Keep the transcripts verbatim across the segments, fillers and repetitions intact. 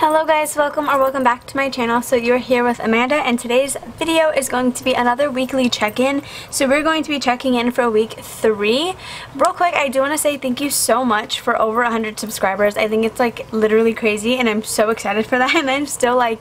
Hello guys, welcome or welcome back to my channel. So you're here with Amanda, and today's video is going to be another weekly check-in. So we're going to be checking in for week three. Real quick, I do want to say thank you so much for over one hundred subscribers. I think it's like literally crazy, and I'm so excited for that, and I'm still like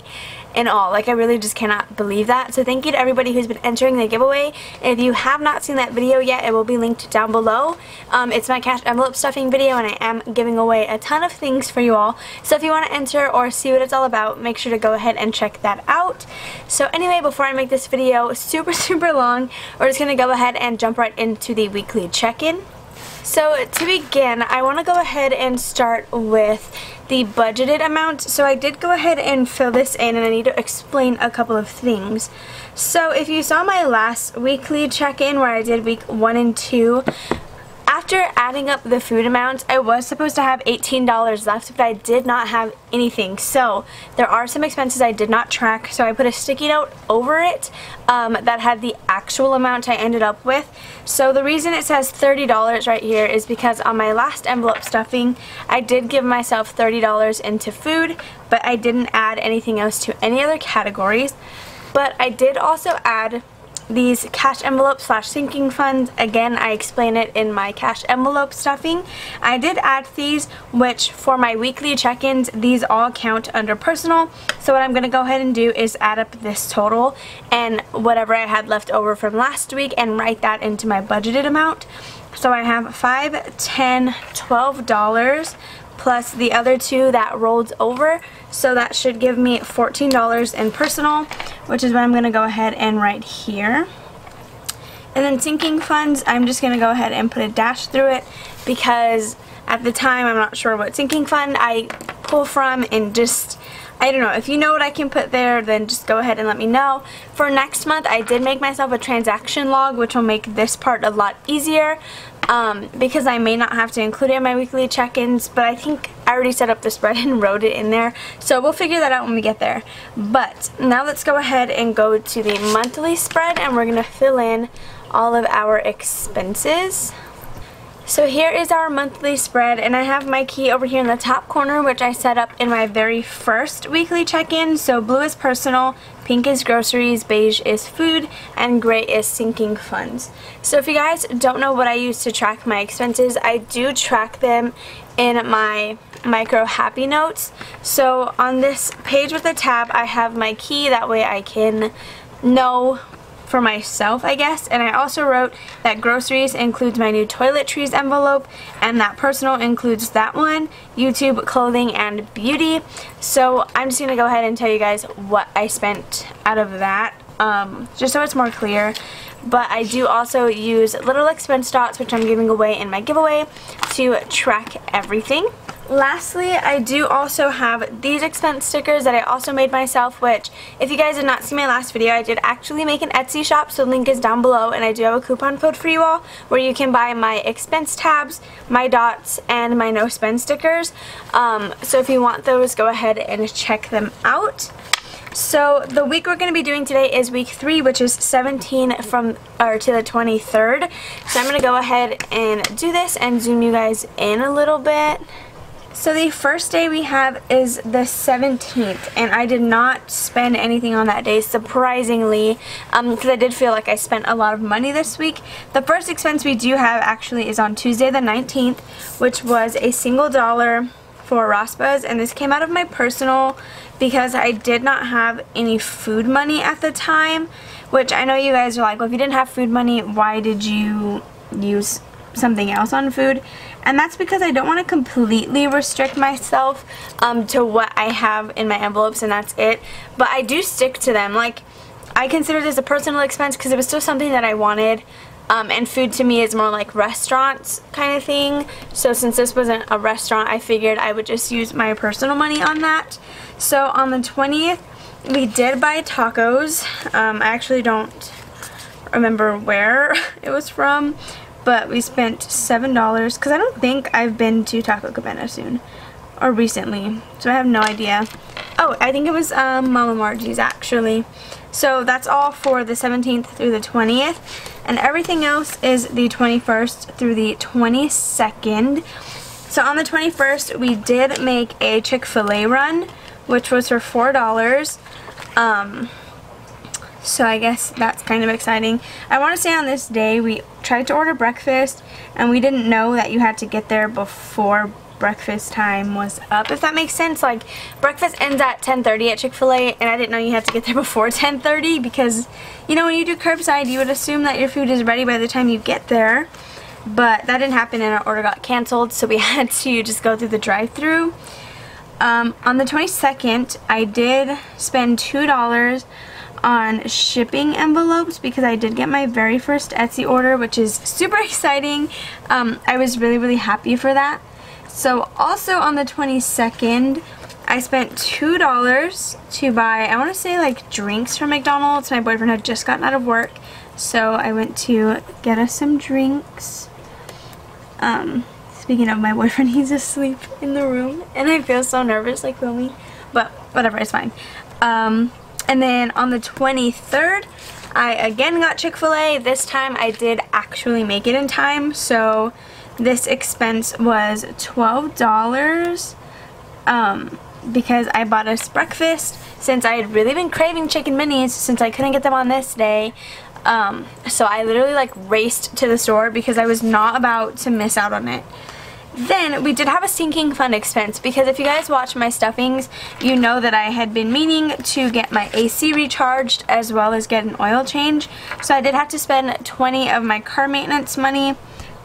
in awe. Like I really just cannot believe that. So thank you to everybody who's been entering the giveaway. And if you have not seen that video yet, it will be linked down below. Um, it's my cash envelope stuffing video, and I am giving away a ton of things for you all. So if you want to enter or see what it's all about, make sure to go ahead and check that out. So anyway, before I make this video super super long, we're just gonna go ahead and jump right into the weekly check-in. So to begin, I want to go ahead and start with the budgeted amount. So I did go ahead and fill this in, and I need to explain a couple of things. So if you saw my last weekly check-in where I did week one and two, after adding up the food amounts, I was supposed to have eighteen dollars left, but I did not have anything. So there are some expenses I did not track, so I put a sticky note over it um, that had the actual amount I ended up with. So the reason it says thirty dollars right here is because on my last envelope stuffing, I did give myself thirty dollars into food, but I didn't add anything else to any other categories. But I did also add these cash envelope slash sinking funds. Again, I explain it in my cash envelope stuffing. I did add these, which for my weekly check-ins, these all count under personal. So what I'm going to go ahead and do is add up this total and whatever I had left over from last week and write that into my budgeted amount. So I have five, ten, twelve dollars plus the other two that rolled over. So that should give me fourteen dollars in personal, which is what I'm going to go ahead and write here. And then sinking funds, I'm just going to go ahead and put a dash through it because at the time I'm not sure what sinking fund I pull from, and just, I don't know, if you know what I can put there, then just go ahead and let me know. For next month, I did make myself a transaction log, which will make this part a lot easier. Um, because I may not have to include it in my weekly check-ins, but I think I already set up the spread and wrote it in there, so we'll figure that out when we get there. But now let's go ahead and go to the monthly spread, and we're going to fill in all of our expenses. So here is our monthly spread, and I have my key over here in the top corner, which I set up in my very first weekly check-in. So blue is personal, pink is groceries, beige is food, and gray is sinking funds. So if you guys don't know what I use to track my expenses, I do track them in my micro happy notes. So on this page with the tab, I have my key, that way I can know for myself, I guess. And I also wrote that groceries includes my new toiletries envelope, and that personal includes that one, YouTube, clothing, and beauty. So I'm just gonna go ahead and tell you guys what I spent out of that, um, just so it's more clear. But I do also use little expense dots, which I'm giving away in my giveaway, to track everything. Lastly, I do also have these expense stickers that I also made myself, which if you guys did not see my last video, I did actually make an Etsy shop, so link is down below, and I do have a coupon code for you all where you can buy my expense tabs, my dots, and my no spend stickers. Um, so if you want those, go ahead and check them out. So the week we're going to be doing today is week three, which is seventeen from or to the twenty-third. So I'm going to go ahead and do this and zoom you guys in a little bit. So the first day we have is the seventeenth, and I did not spend anything on that day, surprisingly, um, because I did feel like I spent a lot of money this week. The first expense we do have actually is on Tuesday the nineteenth, which was a single dollar for Raspa's, and this came out of my personal because I did not have any food money at the time, which I know you guys are like, well, if you didn't have food money, why did you use something else on food? And that's because I don't want to completely restrict myself um, to what I have in my envelopes, and that's it. But I do stick to them. Like, I consider this a personal expense because it was still something that I wanted. Um, and food to me is more like restaurants kind of thing. So since this wasn't a restaurant, I figured I would just use my personal money on that. So on the twentieth, we did buy tacos. Um, I actually don't remember where it was from, but we spent seven dollars because I don't think I've been to Taco Cabana soon or recently, so I have no idea. Oh, I think it was um, Mama Margie's actually. So that's all for the seventeenth through the twentieth, and everything else is the twenty-first through the twenty-second. So on the twenty-first, we did make a Chick-fil-A run, which was for four dollars. Um, so I guess that's kind of exciting. I want to say on this day we tried to order breakfast and we didn't know that you had to get there before breakfast time was up, if that makes sense. Like, breakfast ends at ten thirty at Chick-fil-A, and I didn't know you had to get there before ten thirty because, you know, when you do curbside you would assume that your food is ready by the time you get there, but that didn't happen and our order got canceled, so we had to just go through the drive-thru. Um, on the twenty-second, I did spend two dollars on shipping envelopes because I did get my very first Etsy order, which is super exciting. Um, I was really, really happy for that. So also on the twenty-second, I spent two dollars to buy, I want to say, like, drinks from McDonald's. My boyfriend had just gotten out of work, so I went to get us some drinks. Um, speaking of my boyfriend, he's asleep in the room, and I feel so nervous, like, really. But whatever, it's fine. Um, and then on the twenty-third, I again got Chick-fil-A. This time I did actually make it in time, so this expense was twelve dollars, um, because I bought us breakfast since I had really been craving chicken minis since I couldn't get them on this day. Um, so I literally, like, raced to the store because I was not about to miss out on it. Then we did have a sinking fund expense because if you guys watch my stuffings, you know that I had been meaning to get my A C recharged as well as get an oil change. So I did have to spend twenty of my car maintenance money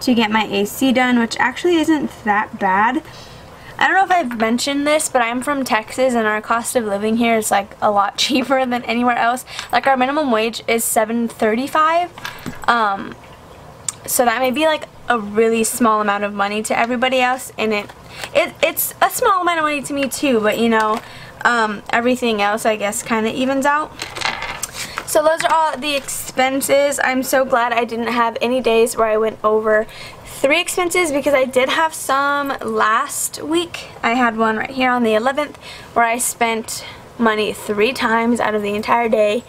to get my A C done, which actually isn't that bad. I don't know if I've mentioned this, but I'm from Texas and our cost of living here is, like, a lot cheaper than anywhere else. Like, our minimum wage is seven thirty-five. Um, so that may be, like, a really small amount of money to everybody else, and it, it it's a small amount of money to me too, but, you know, um, everything else I guess kind of evens out. So those are all the expenses. I'm so glad I didn't have any days where I went over three expenses because I did have some last week. I had one right here on the eleventh where I spent money three times out of the entire day.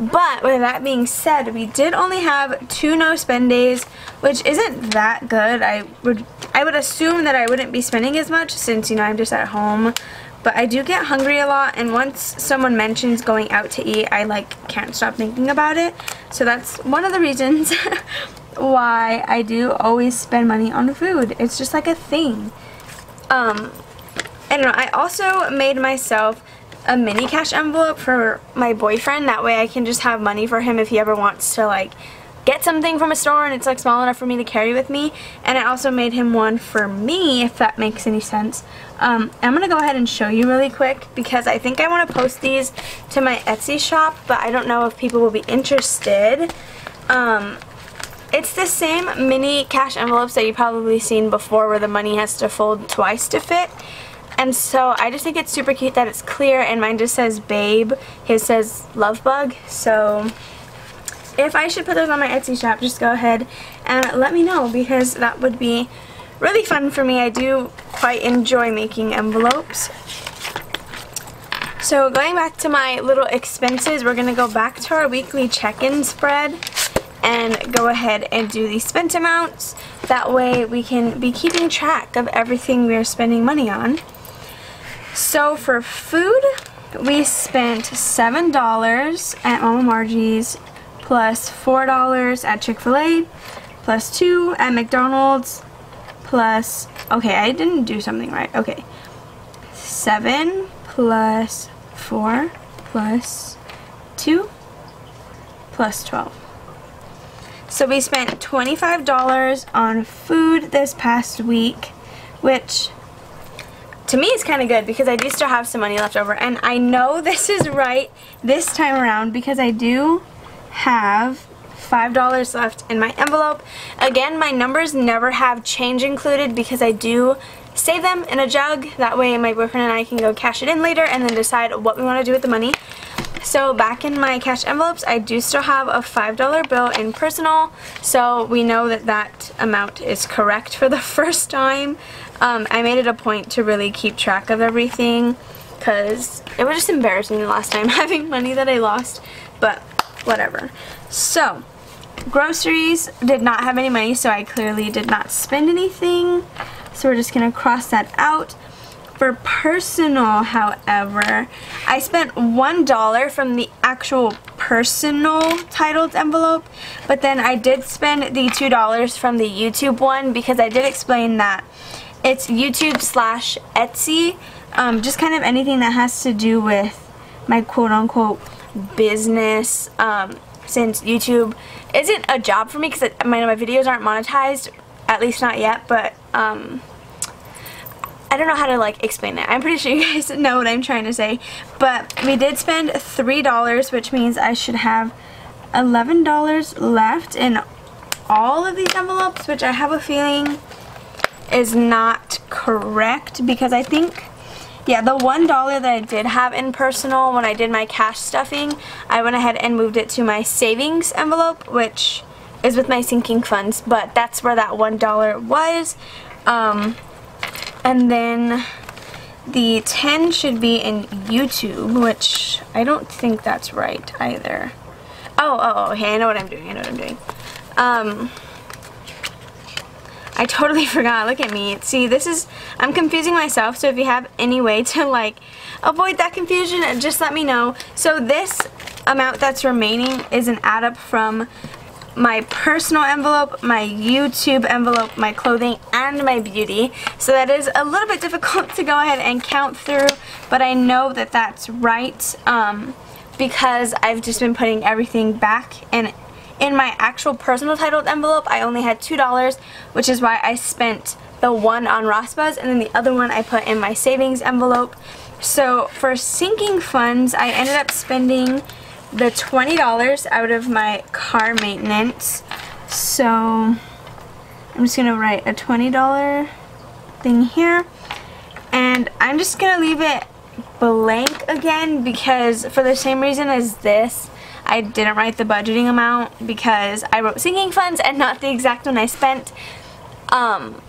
But with that being said, we did only have two no spend days, which isn't that good. I would I would assume that I wouldn't be spending as much since, you know, I'm just at home. But I do get hungry a lot, and once someone mentions going out to eat, I, like, can't stop thinking about it. So that's one of the reasons why I do always spend money on food. It's just, like, a thing. Um, I don't know. I also made myself a mini cash envelope for my boyfriend. That way I can just have money for him if he ever wants to, like, get something from a store and it's, like, small enough for me to carry with me. And I also made him one for me, if that makes any sense. Um, I'm gonna go ahead and show you really quick because I think I want to post these to my Etsy shop, but I don't know if people will be interested. Um, it's the same mini cash envelopes that you've probably seen before where the money has to fold twice to fit. And so I just think it's super cute that it's clear, and mine just says babe, his says love bug. So if I should put those on my Etsy shop, just go ahead and let me know because that would be really fun for me. I do quite enjoy making envelopes. So going back to my little expenses, we're going to go back to our weekly check-in spread and go ahead and do the spent amounts. That way we can be keeping track of everything we are spending money on. So for food, we spent seven dollars at Mama Margie's, plus four dollars at Chick-fil-A, plus two dollars at McDonald's, plus, okay, I didn't do something right, okay, seven plus four plus two plus twelve. So we spent twenty-five dollars on food this past week, which to me it's kind of good because I do still have some money left over, and I know this is right this time around because I do have five dollars left in my envelope. Again, my numbers never have change included because I do save them in a jug. That way my boyfriend and I can go cash it in later and then decide what we want to do with the money. So back in my cash envelopes, I do still have a five dollar bill in personal, so we know that that amount is correct for the first time. Um, I made it a point to really keep track of everything because it was just embarrassing the last time having money that I lost, but whatever. So groceries did not have any money, so I clearly did not spend anything, so we're just gonna cross that out. For personal, however, I spent one dollar from the actual personal titled envelope, but then I did spend the two dollars from the YouTube one because I did explain that it's YouTube slash Etsy, um, just kind of anything that has to do with my quote-unquote business, um, since YouTube isn't a job for me because my, my videos aren't monetized, at least not yet, but um, I don't know how to like explain it. I'm pretty sure you guys know what I'm trying to say, but we did spend three dollars, which means I should have eleven dollars left in all of these envelopes, which I have a feeling is not correct because I think, yeah, the one dollar that I did have in personal when I did my cash stuffing, I went ahead and moved it to my savings envelope, which is with my sinking funds, but that's where that one dollar was. Um, and then the ten should be in YouTube, which I don't think that's right either. Oh, oh, oh, hey, I know what I'm doing, I know what I'm doing. Um, I totally forgot. Look at me. See, this is, I'm confusing myself, so if you have any way to like avoid that confusion, just let me know. So this amount that's remaining is an add up from my personal envelope, my YouTube envelope, my clothing, and my beauty. So that is a little bit difficult to go ahead and count through, but I know that that's right, um, because I've just been putting everything back and in my actual personal titled envelope, I only had two dollars, which is why I spent the one on Raspa's, and then the other one I put in my savings envelope. So for sinking funds, I ended up spending the twenty dollars out of my car maintenance. So I'm just going to write a twenty dollar thing here. And I'm just going to leave it blank again because for the same reason as this, I didn't write the budgeting amount because I wrote sinking funds and not the exact one I spent. Um,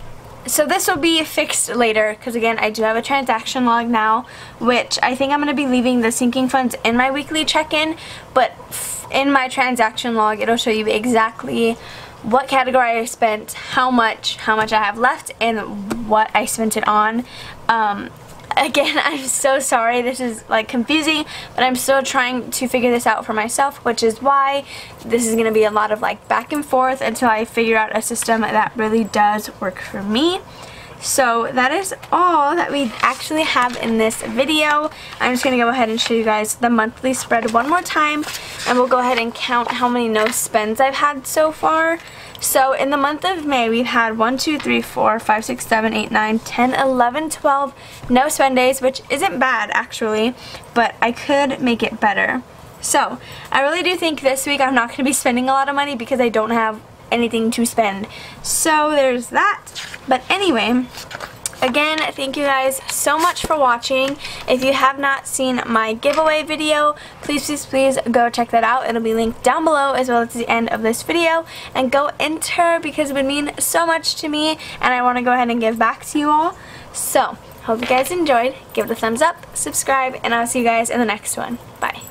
so this will be fixed later because, again, I do have a transaction log now, which I think I'm going to be leaving the sinking funds in my weekly check-in, but in my transaction log, it'll show you exactly what category I spent, how much, how much I have left, and what I spent it on. Um, Again, I'm so sorry, this is like confusing, but I'm still trying to figure this out for myself, which is why this is going to be a lot of like back and forth until I figure out a system that really does work for me. So that is all that we actually have in this video. I'm just going to go ahead and show you guys the monthly spread one more time, and we'll go ahead and count how many no spends I've had so far. So in the month of May, we've had one, two, three, four, five, six, seven, eight, nine, ten, eleven, twelve no spend days, which isn't bad actually, but I could make it better. So I really do think this week I'm not going to be spending a lot of money because I don't have anything to spend. So there's that. But anyway, again, thank you guys so much for watching. If you have not seen my giveaway video, please, please, please go check that out. It'll be linked down below as well as the end of this video. And go enter because it would mean so much to me and I want to go ahead and give back to you all. So, hope you guys enjoyed. Give it a thumbs up, subscribe, and I'll see you guys in the next one. Bye.